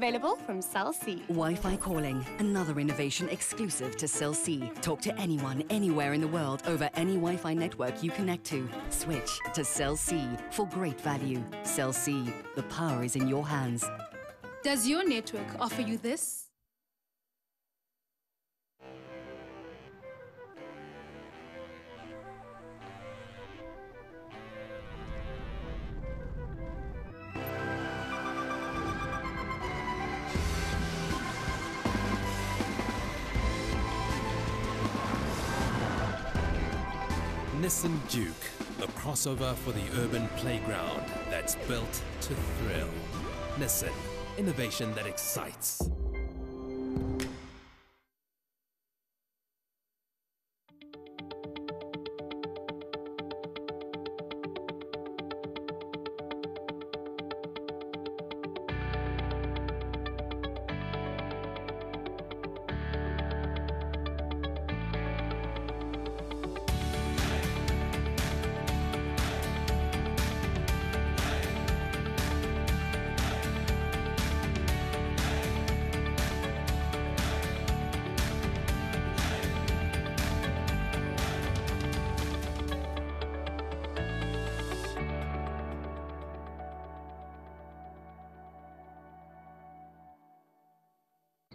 Available from Cell C. Wi-Fi calling, another innovation exclusive to Cell C. Talk to anyone, anywhere in the world over any Wi-Fi network you connect to. Switch to Cell C for great value. Cell C, the power is in your hands. Does your network offer you this? Nissan Juke, the crossover for the urban playground that's built to thrill. Nissan, innovation that excites.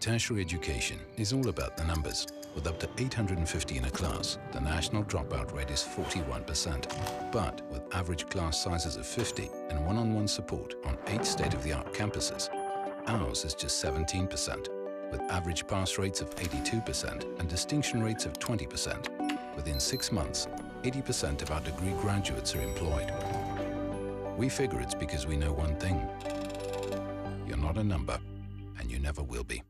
Tertiary education is all about the numbers. With up to 850 in a class, the national dropout rate is 41%. But with average class sizes of 50 and one-on-one support on 8 state-of-the-art campuses, ours is just 17%, with average pass rates of 82% and distinction rates of 20%. Within 6 months, 80% of our degree graduates are employed. We figure it's because we know one thing. You're not a number, and you never will be.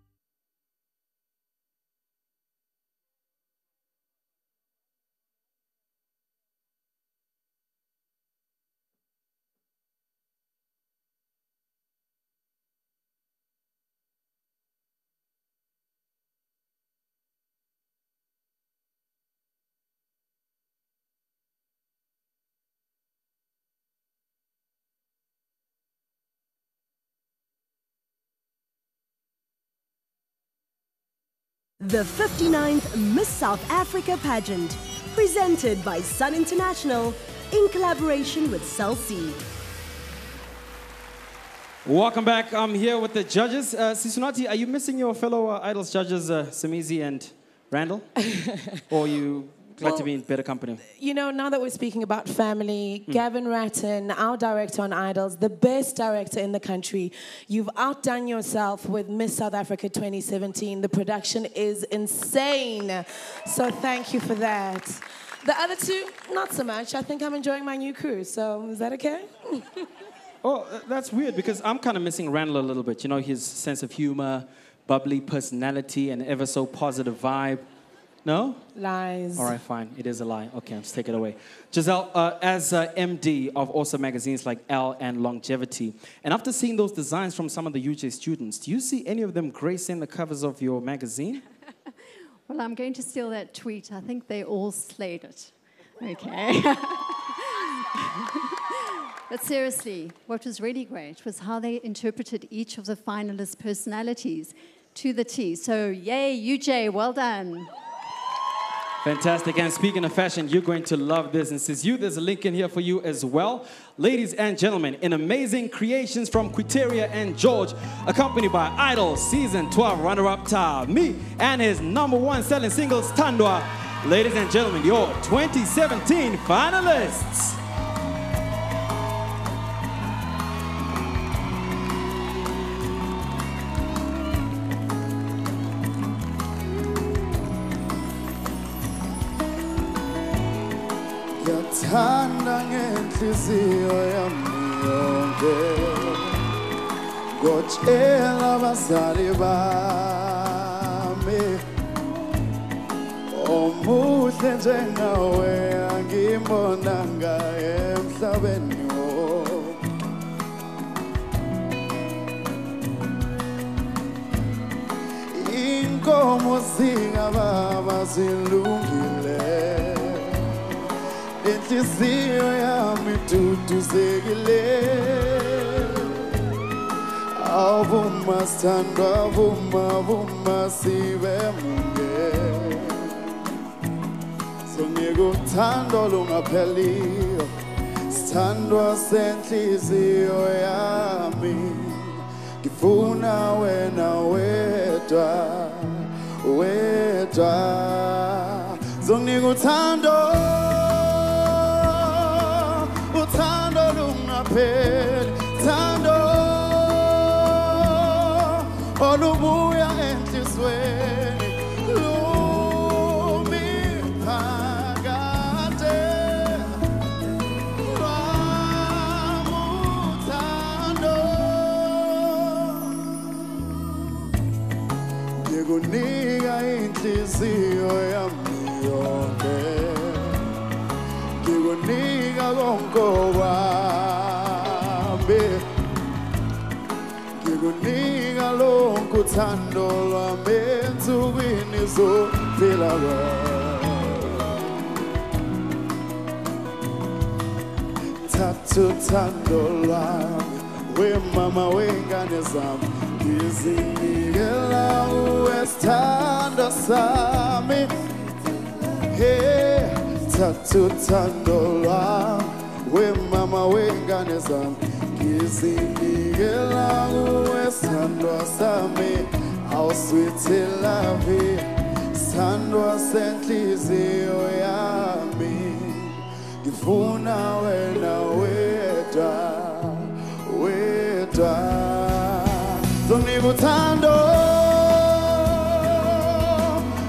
The 59th Miss South Africa pageant, presented by Sun International in collaboration with Cell C. Welcome back. I'm here with the judges. Sisunati, are you missing your fellow Idols judges, Simizi and Randall? Or are you glad to be in better company? You know, now that we're speaking about family, Gavin Ratton, our director on Idols, the best director in the country. You've outdone yourself with Miss South Africa 2017. The production is insane. So thank you for that. The other two, not so much. I think I'm enjoying my new crew. So is that okay? Oh, that's weird because I'm kind of missing Randall a little bit. You know, his sense of humor, bubbly personality, and ever so positive vibe. No? Lies. All right, fine. It is a lie. Okay, I'll just take it away. Giselle, as MD of also magazines like Elle and Longevity, and after seeing those designs from some of the UJ students, do you see any of them gracing the covers of your magazine? Well, I'm going to steal that tweet. I think they all slayed it. Okay. But seriously, what was really great was how they interpreted each of the finalists' personalities to the T. So, yay, UJ, well done. Fantastic. And speaking of fashion, you're going to love this. And since there's a link in here for you as well. Ladies and gentlemen, in amazing creations from Quiteria and George, accompanied by Idol Season 12 runner-up Tami and his #1 selling singles, Tandwa. Ladies and gentlemen, your 2017 finalists. Thanda ngenhliziyo yami yonke ngotshela abazali bami omuhle njengawe angimbonanga emhlabeni inkomo zingababa zilungile inhliziyo yami iduduzekile Avuma standa vuma vuma sive munge Songego tando lungapheli Sandwa senhliziyo yami Ngifuna wena wedwa wedwa Zonginika uthando lungapheli Uthando olubuya enhlizweni Nigga ain't this young man. You nigga won't go away. You nigga long could handle a man to win his own pillar. Tattoo tandola, where mama wing and his arm. How sweet love it. Uthando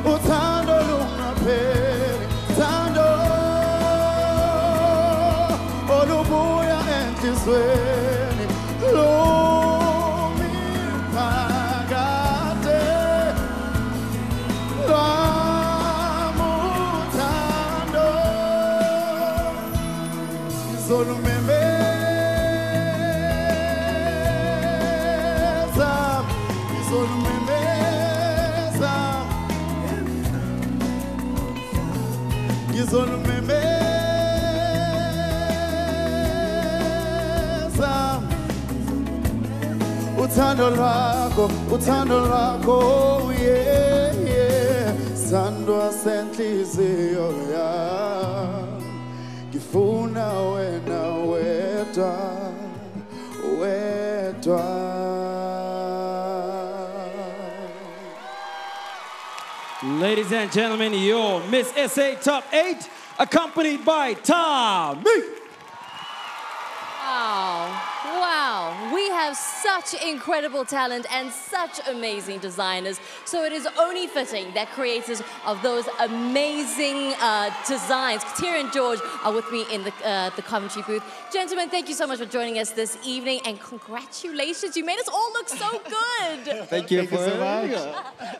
uthando lungapheli uthando olubuya enhlizweni lumi phakade lwamuthando izolumeme uthando lwakho yeah yeah sandwa senhliziyo yami ngifuna wena wedwa Ladies and gentlemen, your Miss SA Top 8, accompanied by Tommy. Wow, we have such incredible talent and such amazing designers. So it is only fitting that creators of those amazing designs, Quiteria and George, are with me in the Coventry booth. Gentlemen, thank you so much for joining us this evening, and congratulations, you made us all look so good. thank you so much.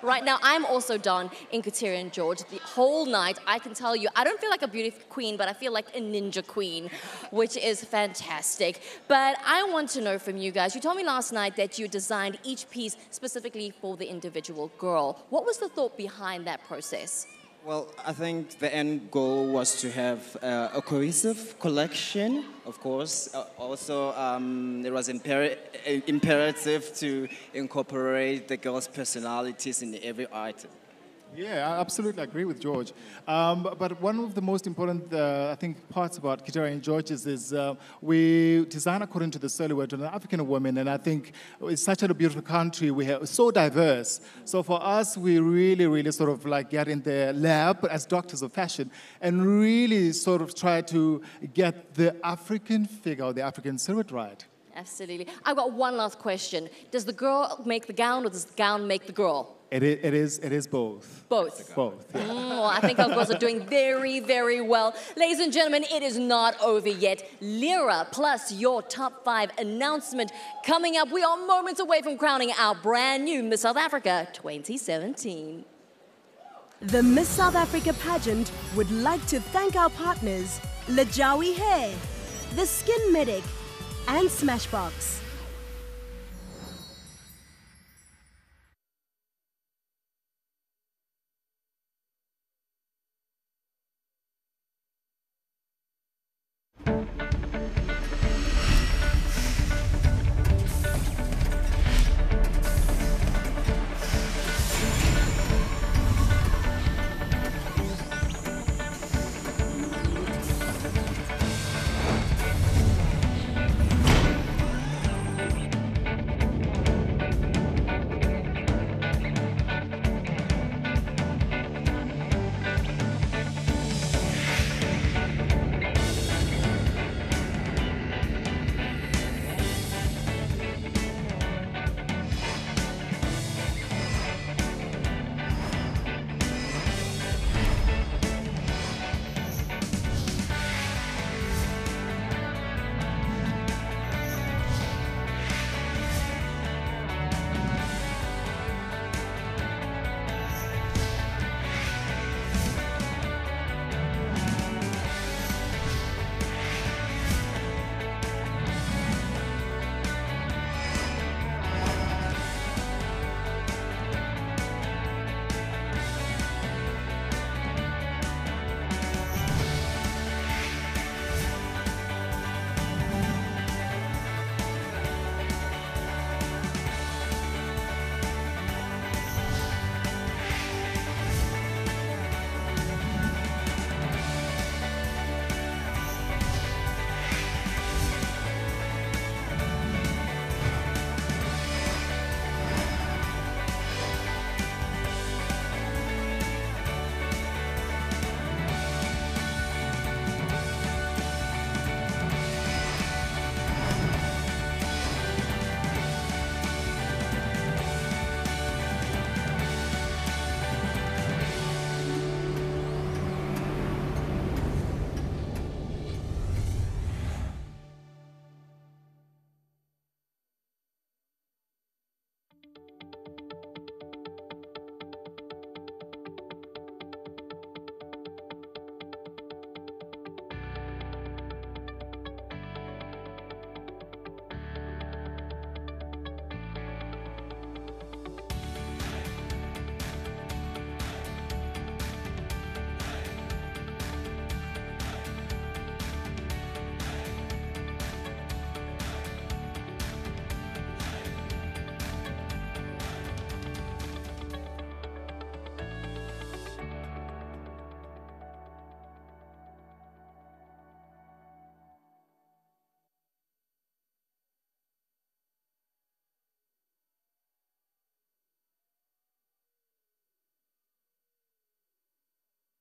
Right now, I'm also done in Quiteria and George the whole night. I can tell you, I don't feel like a beauty queen, but I feel like a ninja queen, which is fantastic. But I want to know from you guys, you told me last night that you designed each piece specifically for the individual girl. What was the thought behind that process? Well, I think the end goal was to have a cohesive collection, of course. Also, it was imperative to incorporate the girls' personalities in every item. Yeah, I absolutely agree with George. But one of the most important, I think, parts about Quiteria and George is we design according to the silhouette of an African woman, and I think it's such a beautiful country. We are so diverse. So for us, we really, really sort of like get in the lab as doctors of fashion and really sort of try to get the African figure or the African silhouette right. Absolutely. I've got one last question. Does the girl make the gown, or does the gown make the girl? It is both. Both? Both, yeah. Well, I think our girls are doing very, very well. Ladies and gentlemen, it is not over yet. Lira plus your top 5 announcement coming up. We are moments away from crowning our brand new Miss South Africa 2017. The Miss South Africa pageant would like to thank our partners, Lejawi Hair, The Skin Medic, and Smashbox.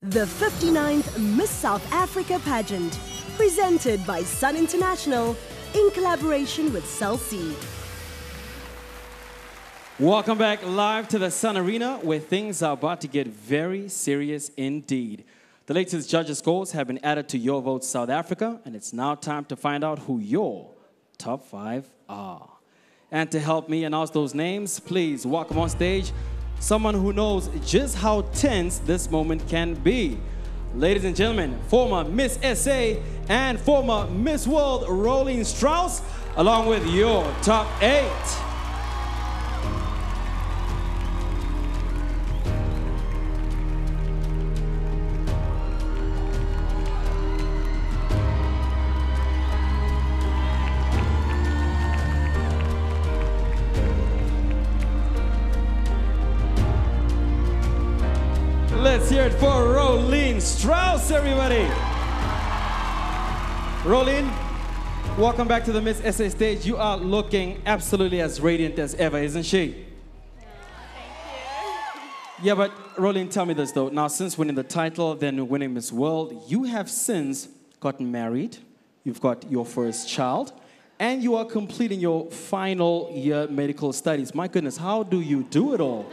The 59th Miss South Africa pageant, presented by Sun International in collaboration with Cell C. Welcome back live to the Sun Arena, where things are about to get very serious indeed. The latest judges' scores have been added to Your Vote South Africa, and it's now time to find out who your top five are. And to help me announce those names, please welcome on stage someone who knows just how tense this moment can be. Ladies and gentlemen, former Miss SA and former Miss World Rolene Strauss, along with your top 8. Let's hear it for Rolene Strauss, everybody. Rolene, welcome back to the Miss SA stage. You are looking absolutely as radiant as ever, isn't she? Thank you. Yeah, but Rolene, tell me this though. Now, since winning the title, then winning Miss World, you have since gotten married. You've got your first child, and you are completing your final year medical studies. My goodness, how do you do it all?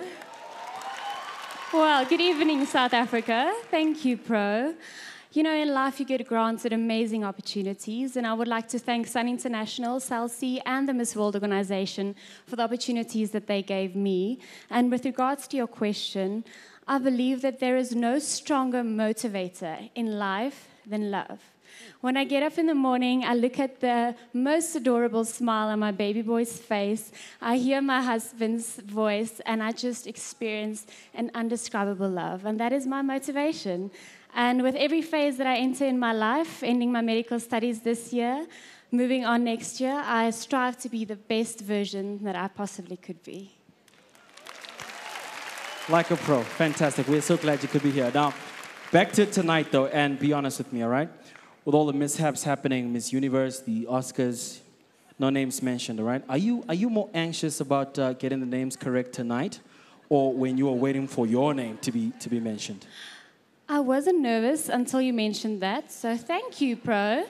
Well, good evening, South Africa. Thank you, Pro. You know, in life you get granted amazing opportunities, and I would like to thank Sun International, Cell C, and the Miss World organization for the opportunities that they gave me. And with regards to your question, I believe that there is no stronger motivator in life than love. When I get up in the morning, I look at the most adorable smile on my baby boy's face, I hear my husband's voice, and I just experience an indescribable love. And that is my motivation. And with every phase that I enter in my life, ending my medical studies this year, moving on next year, I strive to be the best version that I possibly could be. Like a pro. Fantastic. We're so glad you could be here. Now, back to tonight, though, and be honest with me, all right? With all the mishaps happening, Miss Universe, the Oscars, no names mentioned, all right? Are you more anxious about getting the names correct tonight, or when you were waiting for your name to be mentioned? I wasn't nervous until you mentioned that, so thank you, Pro.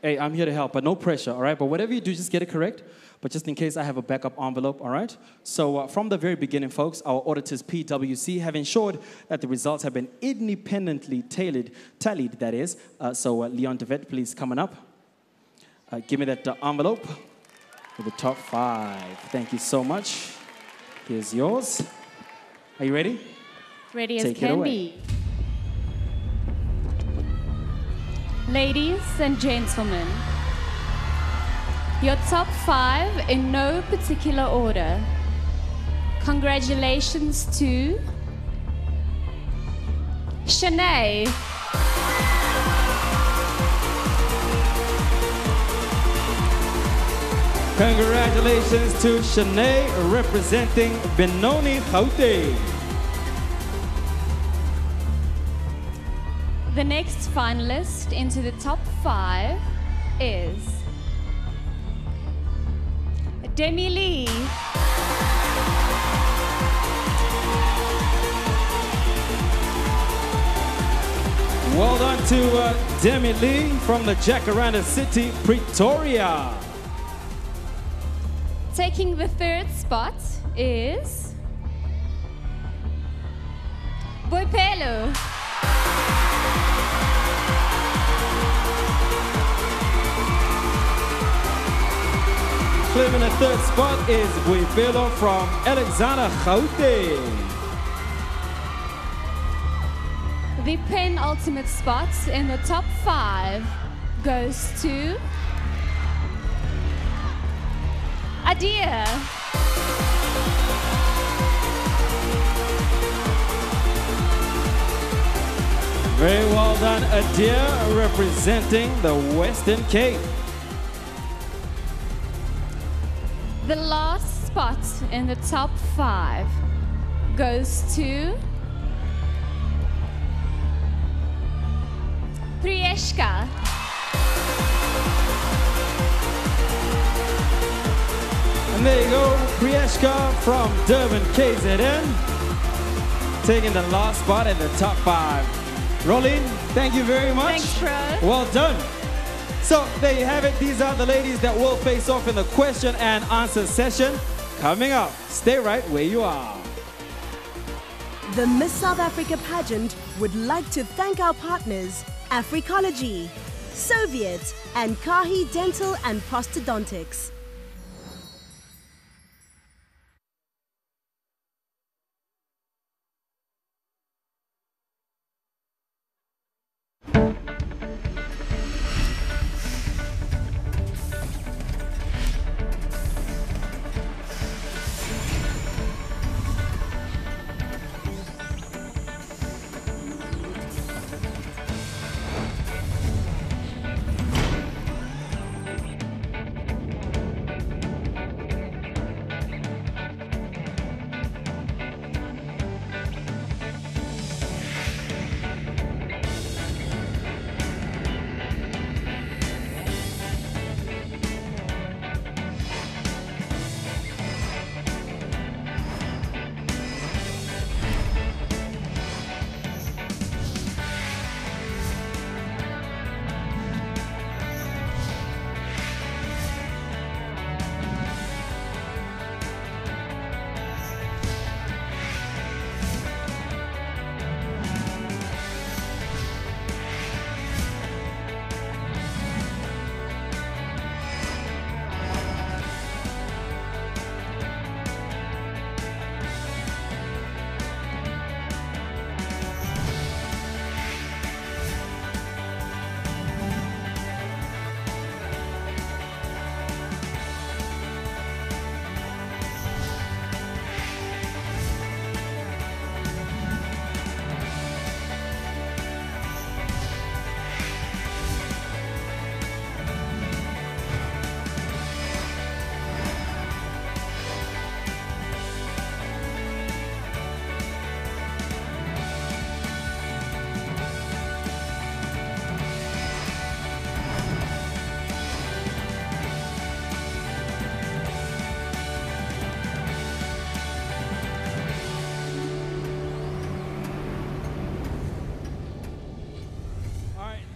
Hey, I'm here to help, but no pressure, all right? But whatever you do, just get it correct. But just in case, I have a backup envelope, all right? So from the very beginning, folks, our auditors, PWC, have ensured that the results have been independently tallied, that is. So Leon DeVette, please, coming up. Give me that envelope for the top 5. Thank you so much. Here's yours. Are you ready? Ready as can be. Ladies and gentlemen, your top 5 in no particular order. Congratulations to Shanae. Congratulations to Shanae, representing Benoni Gauteng. The next finalist into the top 5 is Demi-Leigh. Well done to Demi-Leigh from the Jacaranda City, Pretoria. Taking the 3rd spot is Boipelo. Claiming the 3rd spot is Boipelo from Alexandra, Gauteng. The penultimate spot in the top 5 goes to Adè. Very well done, Adè, representing the Western Cape. The last spot in the top 5 goes to Prieshka. And there you go, Prieshka from Durban, KZN. taking the last spot in the top 5. Rolene, thank you very much. Thanks, bro. Well done. So there you have it. These are the ladies that will face off in the question and answer session. Coming up, stay right where you are. The Miss South Africa pageant would like to thank our partners, Africology, Soviet, and Kahi Dental and Prostodontics.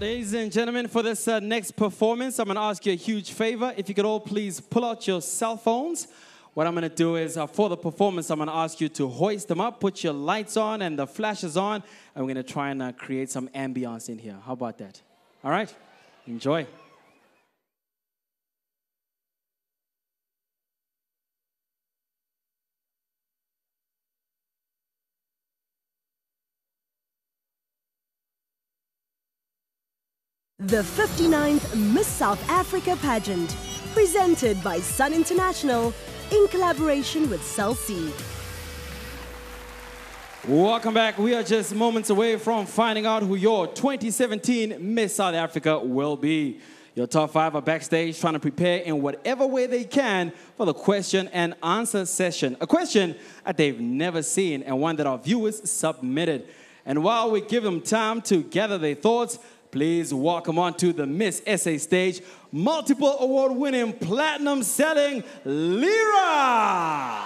Ladies and gentlemen, for this next performance, I'm going to ask you a huge favor. If you could all please pull out your cell phones. What I'm going to do is, for the performance, I'm going to ask you to hoist them up, put your lights on and the flashes on, and we're going to try and create some ambiance in here. How about that? All right, enjoy. The 59th Miss South Africa pageant, presented by Sun International in collaboration with Cell C. Welcome back. We are just moments away from finding out who your 2017 Miss South Africa will be. Your top 5 are backstage trying to prepare in whatever way they can for the question and answer session. A question that they've never seen and one that our viewers submitted. And while we give them time to gather their thoughts, please welcome onto the Miss SA stage, multiple award-winning, platinum-selling Lira.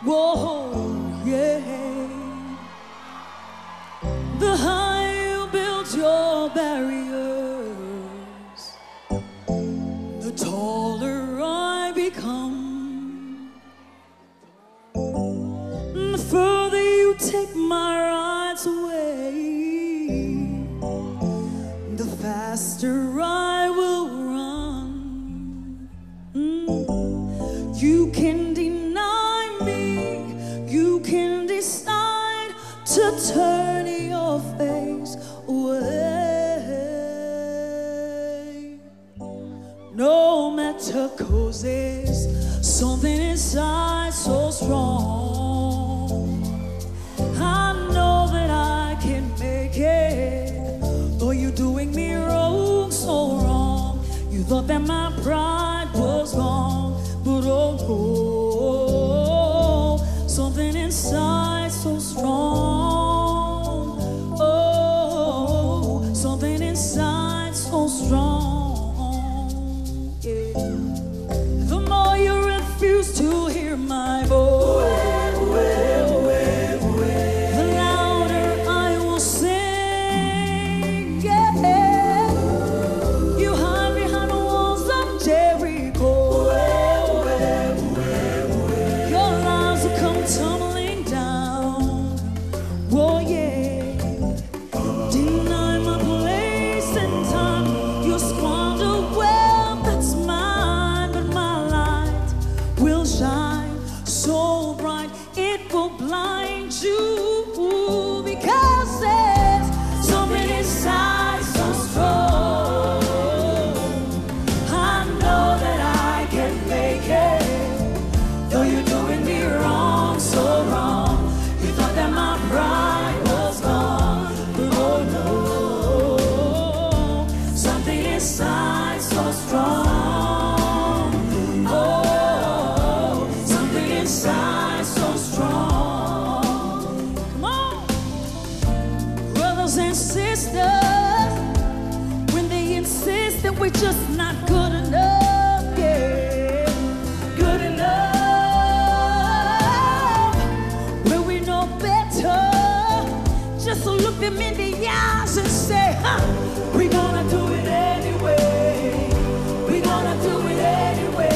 Whoa, whoa, yeah. The higher you build your barrier, the taller I become, the further you take my rights away, the faster I will run. You can deny me, you can decide to turn your face away. No matter causes, something inside so strong. I know that I can make it, though you're doing me wrong so against us when they insist that we're just not good enough, yeah, good enough, when we know better, just to look them in the eyes and say, huh, we're gonna do it anyway, we're gonna do it anyway.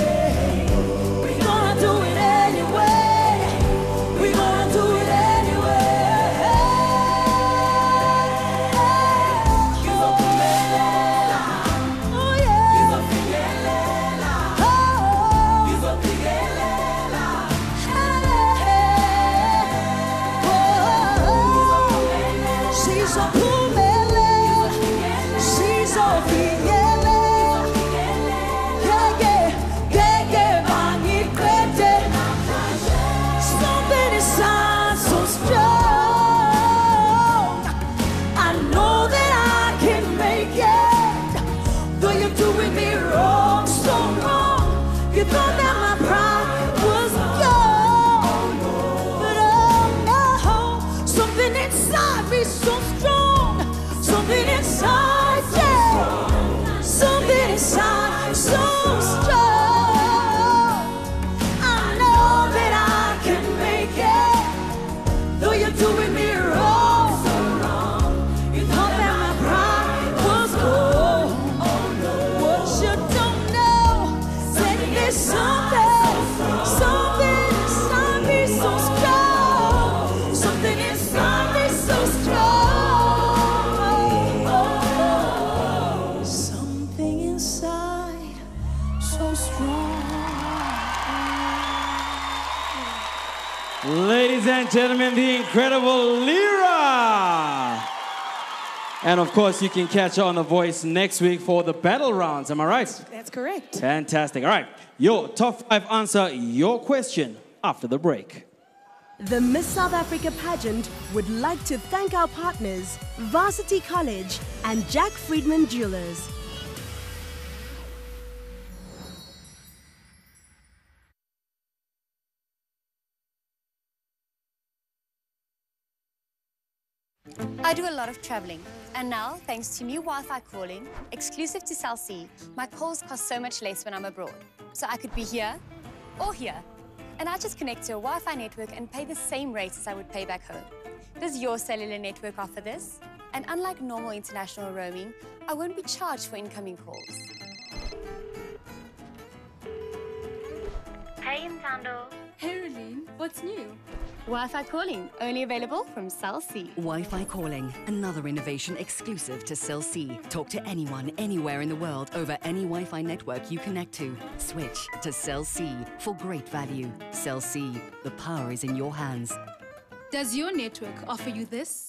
Gentlemen, the incredible Lira. And of course, you can catch her on The Voice next week for the battle rounds. Am I right? That's correct. Fantastic. All right. Your top five answer your question after the break. The Miss South Africa pageant would like to thank our partners, Varsity College and Jack Friedman Jewelers. I do a lot of traveling, and now, thanks to new Wi-Fi calling, exclusive to Cell C, my calls cost so much less when I'm abroad. So I could be here or here, and I just connect to a Wi-Fi network and pay the same rates as I would pay back home. Does your cellular network offer this? And unlike normal international roaming, I won't be charged for incoming calls. Hey, Ntando. Hey, Rolene. What's new? Wi-Fi calling, only available from Cell C. Wi-Fi calling, another innovation exclusive to Cell C. Talk to anyone, anywhere in the world over any Wi-Fi network you connect to. Switch to Cell C for great value. Cell C, the power is in your hands. Does your network offer you this?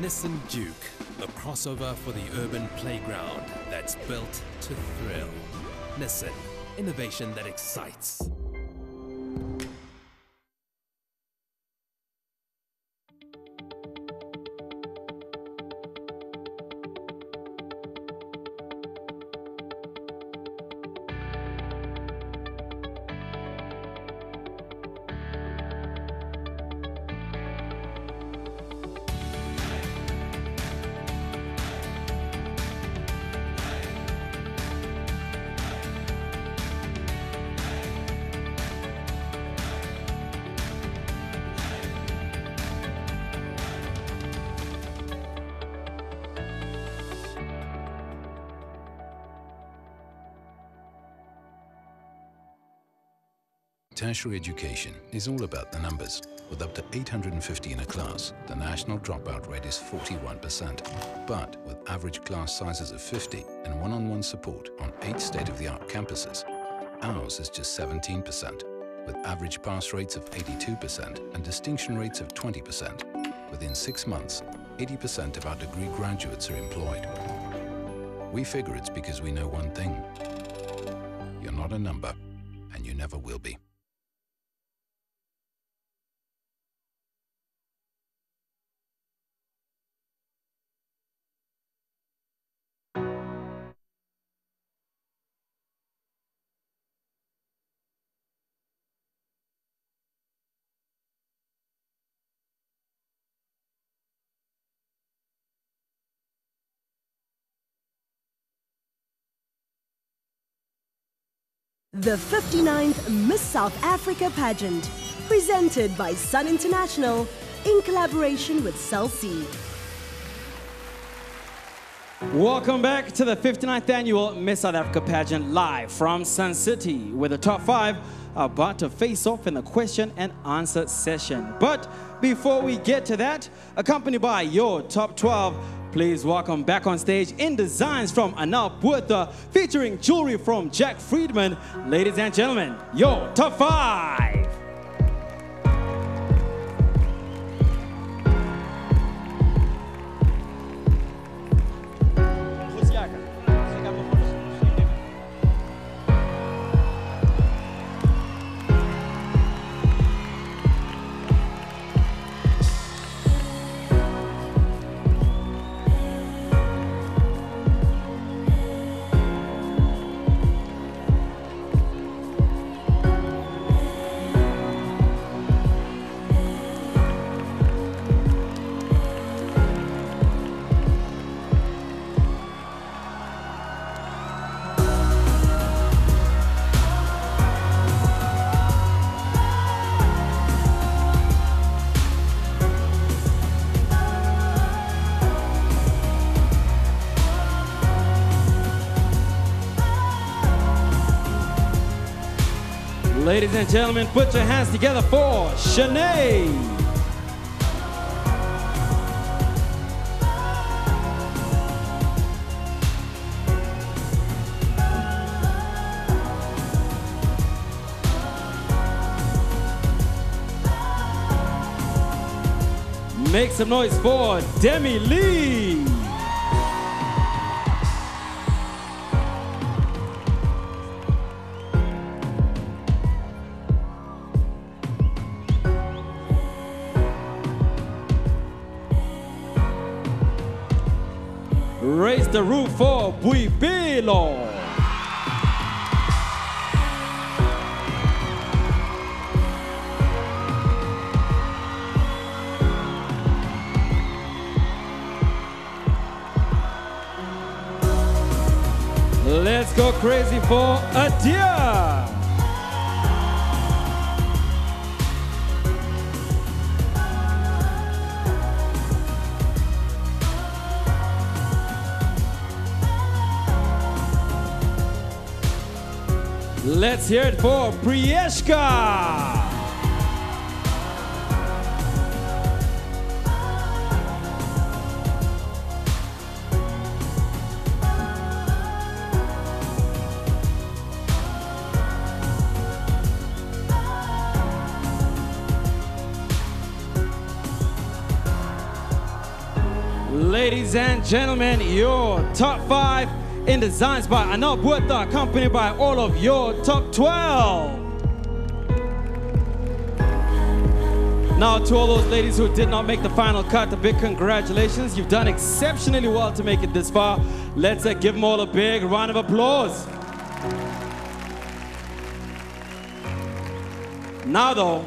Nissan Juke, the crossover for the urban playground that's built to thrill. Nissan, innovation that excites. Tertiary education is all about the numbers. With up to 850 in a class, the national dropout rate is 41%. But with average class sizes of 50 and one-on-one support on 8 state-of-the-art campuses, ours is just 17%, with average pass rates of 82% and distinction rates of 20%. Within 6 months, 80% of our degree graduates are employed. We figure it's because we know one thing. You're not a number, and you never will be. The 59th Miss South Africa pageant, presented by Sun International in collaboration with Cell C. Welcome back to the 59th annual Miss South Africa pageant live from Sun City, where the top five are about to face off in the question and answer session. But before we get to that, accompanied by your top 12, please welcome back on stage in designs from Ana Puerta, featuring jewelry from Jack Friedman. Ladies and gentlemen, your top five. Ladies and gentlemen, put your hands together for Shanae. Make some noise for Demi-Leigh. Raise the roof for Boipelo. Let's go crazy for Adè. Let's hear it for Prieshka. Ladies and gentlemen, your top five in designs by Ana Puerta, accompanied by all of your top 12. Now to all those ladies who did not make the final cut, a big congratulations. You've done exceptionally well to make it this far. Let's give them all a big round of applause. Now though,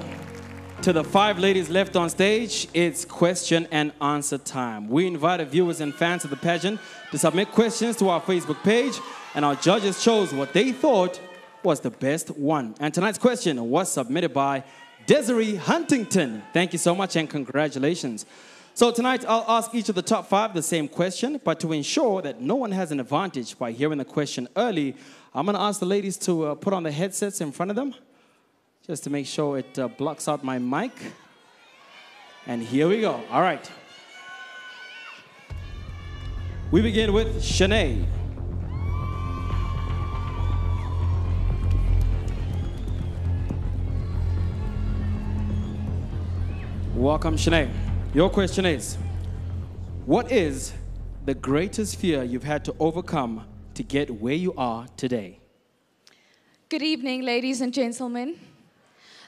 to the five ladies left on stage, it's question and answer time. We invited viewers and fans of the pageant to submit questions to our Facebook page, and our judges chose what they thought was the best one. And tonight's question was submitted by Desiree Huntington. Thank you so much and congratulations. So tonight I'll ask each of the top five the same question, but to ensure that no one has an advantage by hearing the question early, I'm gonna ask the ladies to put on the headsets in front of them, just to make sure it blocks out my mic. And here we go. All right. We begin with Shanae. Welcome, Shanae. Your question is, what is the greatest fear you've had to overcome to get where you are today? Good evening, ladies and gentlemen.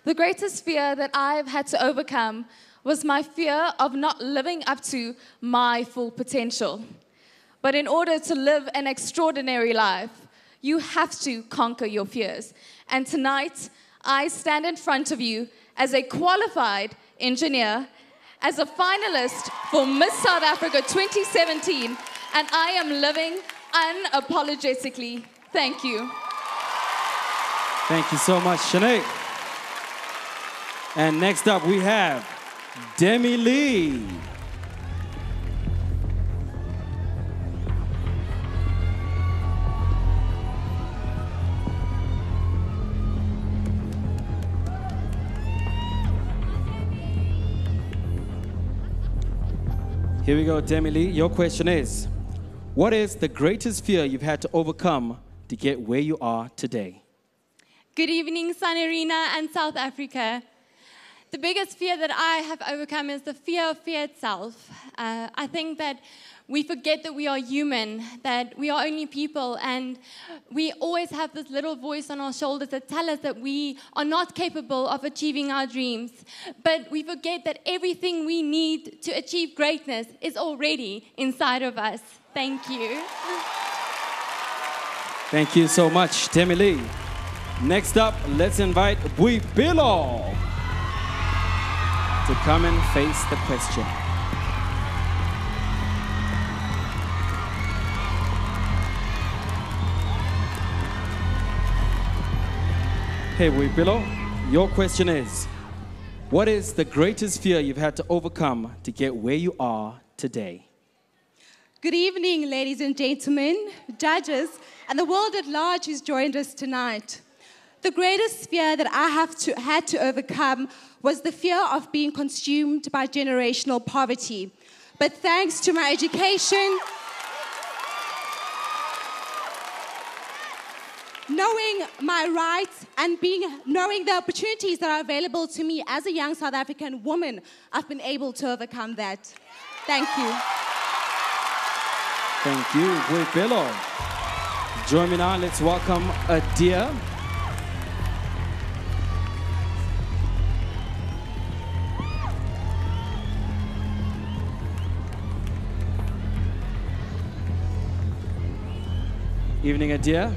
The greatest fear that I've had to overcome was my fear of not living up to my full potential. But in order to live an extraordinary life, you have to conquer your fears. And tonight, I stand in front of you as a qualified engineer, as a finalist for Miss South Africa 2017, and I am living unapologetically. Thank you. Thank you so much, Shanae. And next up we have Demi-Leigh. Here we go, Demi-Leigh. Your question is, what is the greatest fear you've had to overcome to get where you are today? Good evening, Sun Arena and South Africa. The biggest fear that I have overcome is the fear of fear itself. I think that we forget that we are human, that we are only people, and we always have this little voice on our shoulders that tells us that we are not capable of achieving our dreams. But we forget that everything we need to achieve greatness is already inside of us. Thank you. Thank you so much, Demi-Leigh. Next up, let's invite Boipelo to come and face the question. Hey, Boipelo, your question is, what is the greatest fear you've had to overcome to get where you are today? Good evening, ladies and gentlemen, judges, and the world at large who's joined us tonight. The greatest fear that I had to overcome was the fear of being consumed by generational poverty. But thanks to my education, knowing my rights and knowing the opportunities that are available to me as a young South African woman, I've been able to overcome that. Thank you. Thank you, Boipelo. Join me now, let's welcome Adè. Evening, Adè.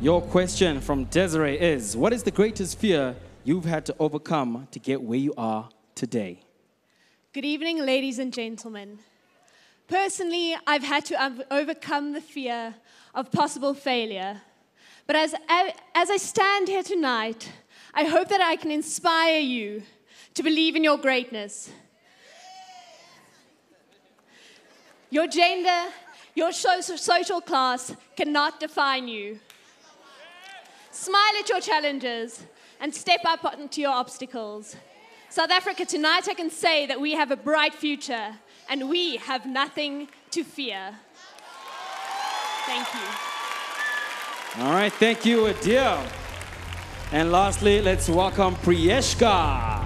Your question from Desiree is, what is the greatest fear you've had to overcome to get where you are today? Good evening, ladies and gentlemen. Personally, I've had to overcome the fear of possible failure. But as I stand here tonight, I hope that I can inspire you to believe in your greatness. Your gender, your social class cannot define you. Smile at your challenges and step up onto your obstacles. South Africa, tonight I can say that we have a bright future and we have nothing to fear. Thank you. All right, thank you, Adè. And lastly, let's welcome Priyeshka.